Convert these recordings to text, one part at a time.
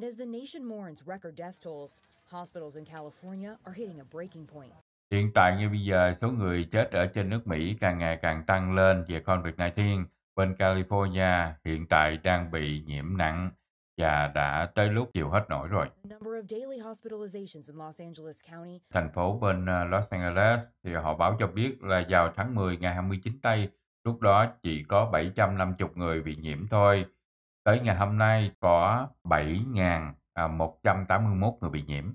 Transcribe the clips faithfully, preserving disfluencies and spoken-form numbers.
And as the nation mourns record death tolls, hospitals in California are hitting a breaking point. Hiện tại như bây giờ, số người chết ở trên nước Mỹ càng ngày càng tăng lên về covid mười chín. Bên California hiện tại đang bị nhiễm nặng và đã tới lúc chịu hết nổi rồi. Thành phố bên Los Angeles thì họ báo cho biết là vào tháng mười ngày hai mươi chín tây, lúc đó chỉ có bảy trăm năm mươi người bị nhiễm thôi. Tới ngày hôm nay có bảy nghìn một trăm tám mươi mốt người bị nhiễm.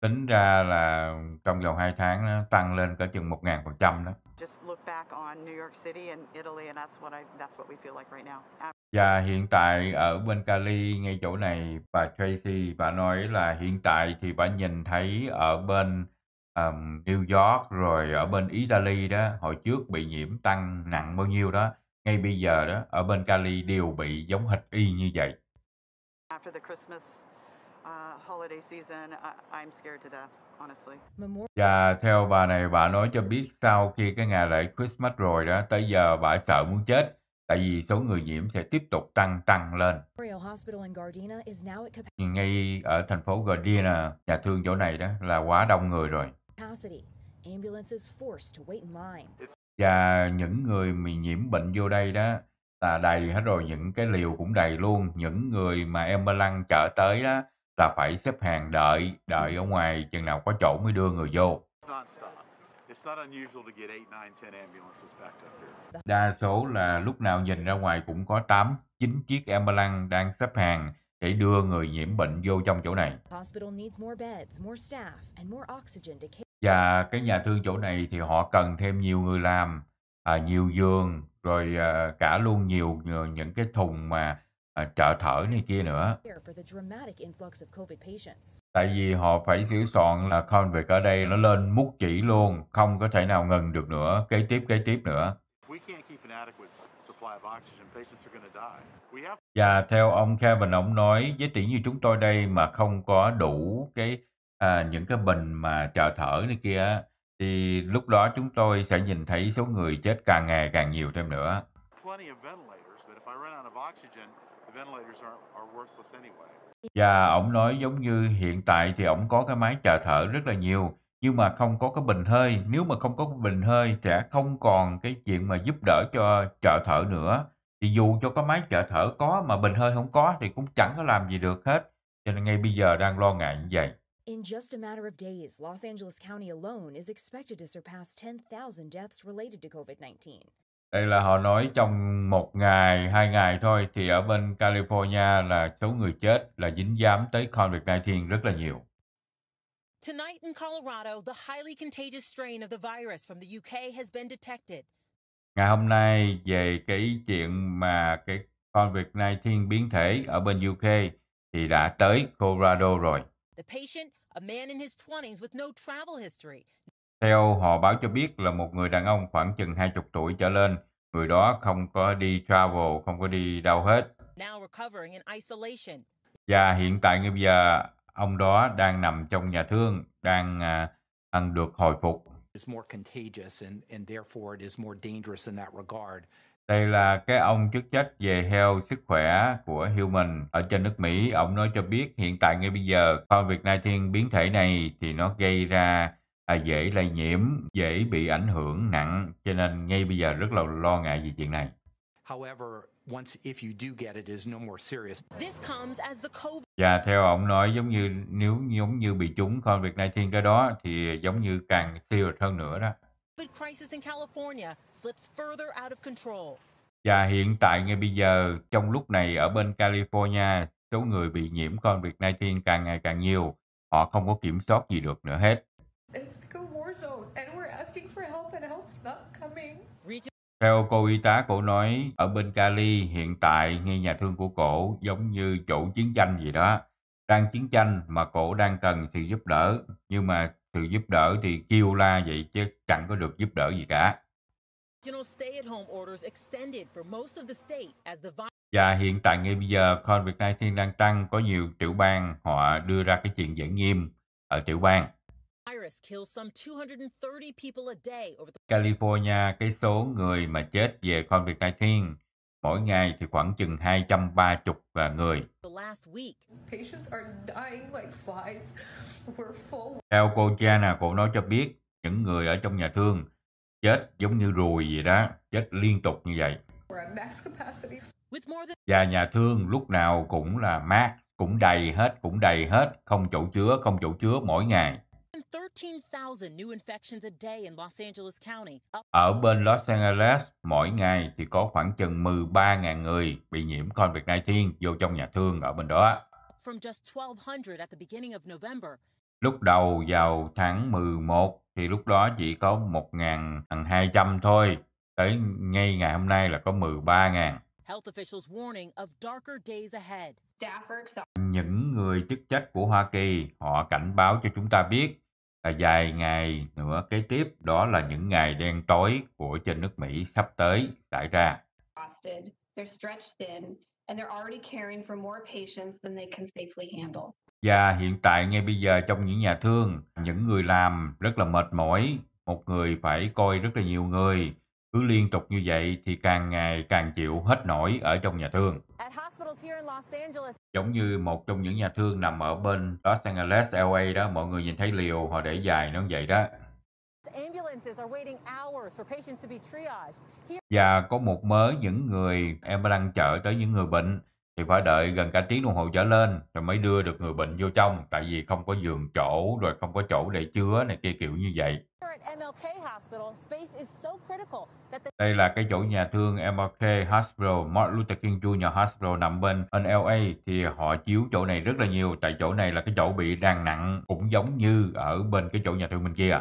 Tính ra là trong vòng hai tháng nó tăng lên cả chừng một nghìn phần trăm đó. Và hiện tại ở bên Cali, ngay chỗ này, bà Tracy, bà nói là hiện tại thì bà nhìn thấy ở bên um, New York rồi ở bên Italy đó, hồi trước bị nhiễm tăng nặng bao nhiêu đó, ngay bây giờ đó, ở bên Cali đều bị giống hệt y như vậy. After the Christmas uh, holiday season, I, I'm scared to death, honestly. Và theo bà này, bà nói cho biết sau khi cái ngày lễ Christmas rồi đó, tới giờ bà sợ muốn chết, tại vì số người nhiễm sẽ tiếp tục tăng tăng lên. Ngay ở thành phố Gardena, nhà thương chỗ này đó là quá đông người rồi. Và những người bị nhiễm bệnh vô đây đó là đầy hết rồi, những cái liều cũng đầy luôn. Những người mà ambulance chở tới đó là phải xếp hàng đợi, đợi ở ngoài chừng nào có chỗ mới đưa người vô. Đa số là lúc nào nhìn ra ngoài cũng có tám, chín chiếc ambulance đang xếp hàng để đưa người nhiễm bệnh vô trong chỗ này. Và cái nhà thương chỗ này thì họ cần thêm nhiều người làm, à, nhiều giường, rồi uh, cả luôn nhiều, nhiều những cái thùng mà uh, trợ thở này kia nữa. Tại vì họ phải sửa soạn là COVID ở đây nó lên mút chỉ luôn, không có thể nào ngừng được nữa, kế tiếp kế tiếp nữa. Và theo ông Kevin, ông nói với tỷ như chúng tôi đây mà không có đủ cái à, những cái bình mà trợ thở này kia, thì lúc đó chúng tôi sẽ nhìn thấy số người chết càng ngày càng nhiều thêm nữa. Và ông nói giống như hiện tại thì ông có cái máy trợ thở rất là nhiều, nhưng mà không có cái bình hơi. Nếu mà không có cái bình hơi sẽ không còn cái chuyện mà giúp đỡ cho trợ thở nữa. Thì dù cho có máy trợ thở có mà bình hơi không có thì cũng chẳng có làm gì được hết. Cho nên ngay bây giờ đang lo ngại như vậy. In just a matter of days, Los Angeles County alone is expected to surpass ten thousand deaths related to covid nineteen. Đây là họ nói trong một ngày, hai ngày thôi thì ở bên California là số người chết là dính dám tới covid nineteen rất là nhiều. Tonight in Colorado, the highly contagious strain of the virus from the U K has been detected. Ngày hôm nay về cái chuyện mà cái covid nineteen biến thể ở bên U K thì đã tới Colorado rồi. Theo họ báo cho biết là một người đàn ông khoảng chừng hai mươi tuổi trở lên, người đó không có đi travel, không có đi đâu hết. Và hiện tại bây giờ, ông đó đang nằm trong nhà thương, đang ăn được hồi phục. Đây là cái ông chức trách về health, sức khỏe của Human ở trên nước Mỹ. Ông nói cho biết hiện tại ngay bây giờ, covid nineteen biến thể này thì nó gây ra à, dễ lây nhiễm, dễ bị ảnh hưởng nặng. Cho nên ngay bây giờ rất là lo ngại về chuyện này. Và theo ông nói giống như nếu giống như bị trúng covid nineteen cái đó thì giống như càng serious hơn nữa đó. Và hiện tại ngay bây giờ, trong lúc này ở bên California, số người bị nhiễm covid nineteen càng ngày càng nhiều, họ không có kiểm soát gì được nữa hết. Theo cô y tá, cổ nói ở bên Cali hiện tại ngay nhà thương của cổ giống như chỗ chiến tranh gì đó, đang chiến tranh mà cổ đang cần sự giúp đỡ, nhưng mà sự giúp đỡ thì kêu la vậy chứ chẳng có được giúp đỡ gì cả. Và hiện tại ngay bây giờ covid nineteen đang tăng, có nhiều tiểu bang họ đưa ra cái chuyện giãn nghiêm ở tiểu bang. California, cái số người mà chết về covid nineteen Mỗi ngày thì khoảng chừng hai trăm ba mươi người. Theo cô Jana, cô nói cho biết những người ở trong nhà thương chết giống như ruồi vậy đó, chết liên tục như vậy. Và nhà thương lúc nào cũng là max, cũng đầy hết, cũng đầy hết, không chỗ chứa, không chỗ chứa mỗi ngày. Ở bên Los Angeles, mỗi ngày thì có khoảng chừng mười ba nghìn người bị nhiễm covid mười chín vô trong nhà thương ở bên đó. Lúc đầu vào tháng mười một thì lúc đó chỉ có một nghìn hai trăm thôi, tới ngay ngày hôm nay là có mười ba nghìn. Những người chức trách của Hoa Kỳ họ cảnh báo cho chúng ta biết là vài ngày nữa kế tiếp đó là những ngày đen tối của trên nước Mỹ sắp tới xảy ra. Và hiện tại ngay bây giờ trong những nhà thương, những người làm rất là mệt mỏi, một người phải coi rất là nhiều người. Cứ liên tục như vậy thì càng ngày càng chịu hết nổi ở trong nhà thương. Giống như một trong những nhà thương nằm ở bên Los Angeles, L A đó, mọi người nhìn thấy liều họ để dài nó vậy đó. Và có một mớ những người em đang chở tới những người bệnh thì phải đợi gần cả tiếng đồng hồ trở lên rồi mới đưa được người bệnh vô trong, tại vì không có giường chỗ rồi không có chỗ để chứa này kia kiểu như vậy. Đây là cái chỗ nhà thương em lờ ca Hospital, Martin Luther King Junior Hospital nằm bên ở L A thì họ chiếu chỗ này rất là nhiều, tại chỗ này là cái chỗ bị đang nặng cũng giống như ở bên cái chỗ nhà thương bên kia.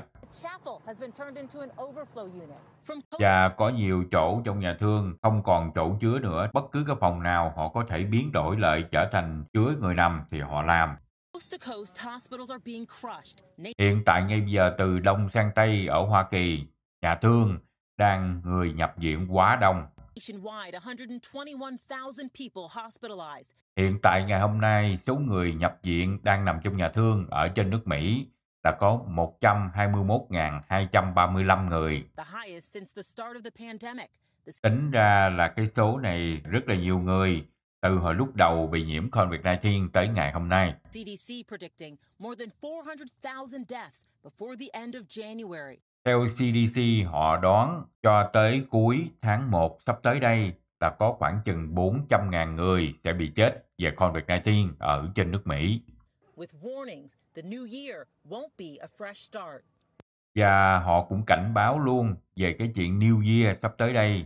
Và có nhiều chỗ trong nhà thương không còn chỗ chứa nữa, bất cứ cái phòng nào họ có thể biến đổi lại trở thành chứa người nằm thì họ làm. Hiện tại ngay bây giờ từ Đông sang Tây ở Hoa Kỳ, nhà thương đang người nhập viện quá đông. Hiện tại ngày hôm nay số người nhập viện đang nằm trong nhà thương ở trên nước Mỹ đã có một trăm hai mươi mốt nghìn hai trăm ba mươi lăm người. Tính ra là cái số này rất là nhiều người từ hồi lúc đầu bị nhiễm covid mười chín tới ngày hôm nay. Theo C D C, họ đoán cho tới cuối tháng một sắp tới đây là có khoảng chừng bốn trăm nghìn người sẽ bị chết về covid mười chín ở trên nước Mỹ. Và họ cũng cảnh báo luôn về cái chuyện New Year sắp tới đây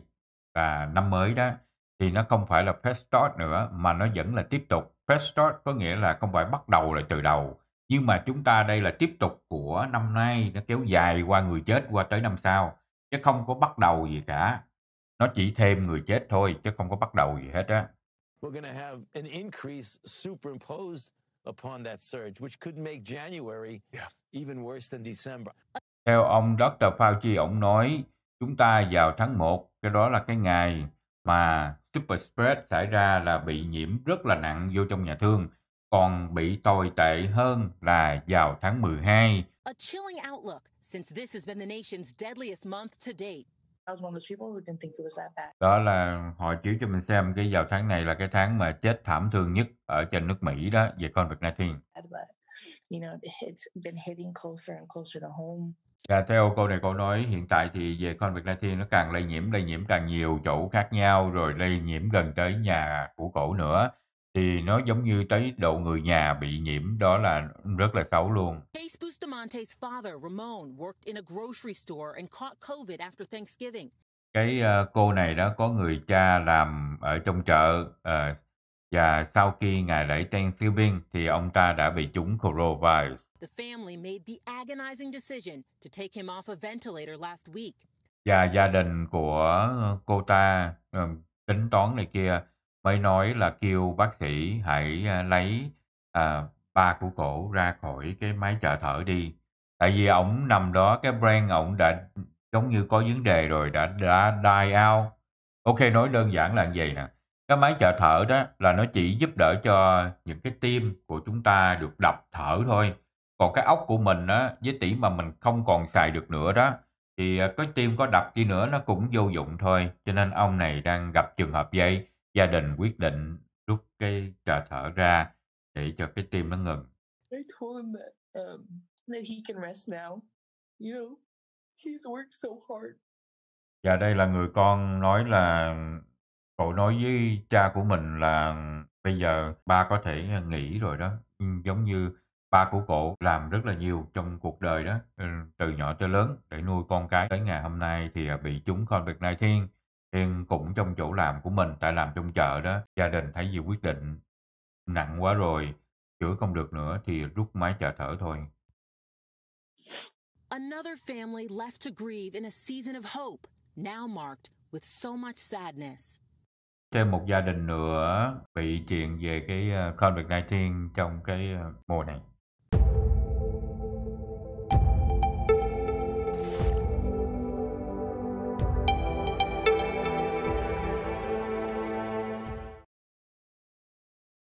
và năm mới đó. Thì nó không phải là fresh start nữa mà nó vẫn là tiếp tục. Fresh start có nghĩa là không phải bắt đầu lại từ đầu. Nhưng mà chúng ta đây là tiếp tục của năm nay, nó kéo dài qua người chết qua tới năm sau. Chứ không có bắt đầu gì cả. Nó chỉ thêm người chết thôi chứ không có bắt đầu gì hết á. Theo ông Doctor Fauci, ông nói chúng ta vào tháng một, cái đó là cái ngày mà super spread xảy ra là bị nhiễm rất là nặng vô trong nhà thương, còn bị tồi tệ hơn là vào tháng mười hai. Đó là họ chiếu cho mình xem cái vào tháng này là cái tháng mà chết thảm thương nhất ở trên nước Mỹ đó về covid mười chín. Và theo cô này cô nói hiện tại thì về covid mười chín nó càng lây nhiễm, lây nhiễm càng nhiều chỗ khác nhau rồi lây nhiễm gần tới nhà của cổ nữa. Thì nó giống như tới độ người nhà bị nhiễm, đó là rất là xấu luôn. Cái uh, cô này đó có người cha làm ở trong chợ uh, và sau khi ngày lễ Thanksgiving thì ông ta đã bị trúng coronavirus. Và gia đình của cô ta uh, tính toán này kia mới nói là kêu bác sĩ hãy lấy à, ba của cổ ra khỏi cái máy trợ thở đi. Tại vì ổng nằm đó, cái brain ổng đã giống như có vấn đề rồi, đã, đã die out. Ok, nói đơn giản là như vậy nè. Cái máy trợ thở đó là nó chỉ giúp đỡ cho những cái tim của chúng ta được đập thở thôi. Còn cái óc của mình á, với tỷ mà mình không còn xài được nữa đó, thì có tiêm có đập đi nữa nó cũng vô dụng thôi. Cho nên ông này đang gặp trường hợp vậy, gia đình quyết định rút cái trà thở ra để cho cái tim nó ngừng. I told him that, um, that he can rest now. You know, he's worked so hard. Và đây là người con nói là cậu nói với cha của mình là bây giờ ba có thể nghỉ rồi đó. Giống như ba của cậu làm rất là nhiều trong cuộc đời đó, từ nhỏ tới lớn để nuôi con cái. Tới ngày hôm nay thì bị trúng covid mười chín, Thiên cũng trong chỗ làm của mình, tại làm trong chợ đó. Gia đình thấy gì quyết định nặng quá rồi, chữa không được nữa thì rút máy trợ thở thôi. Another family left to grieve in a season of hope, now marked with so much sadness. Thêm một gia đình nữa bị chuyện về cái covid mười chín trong cái mùa này.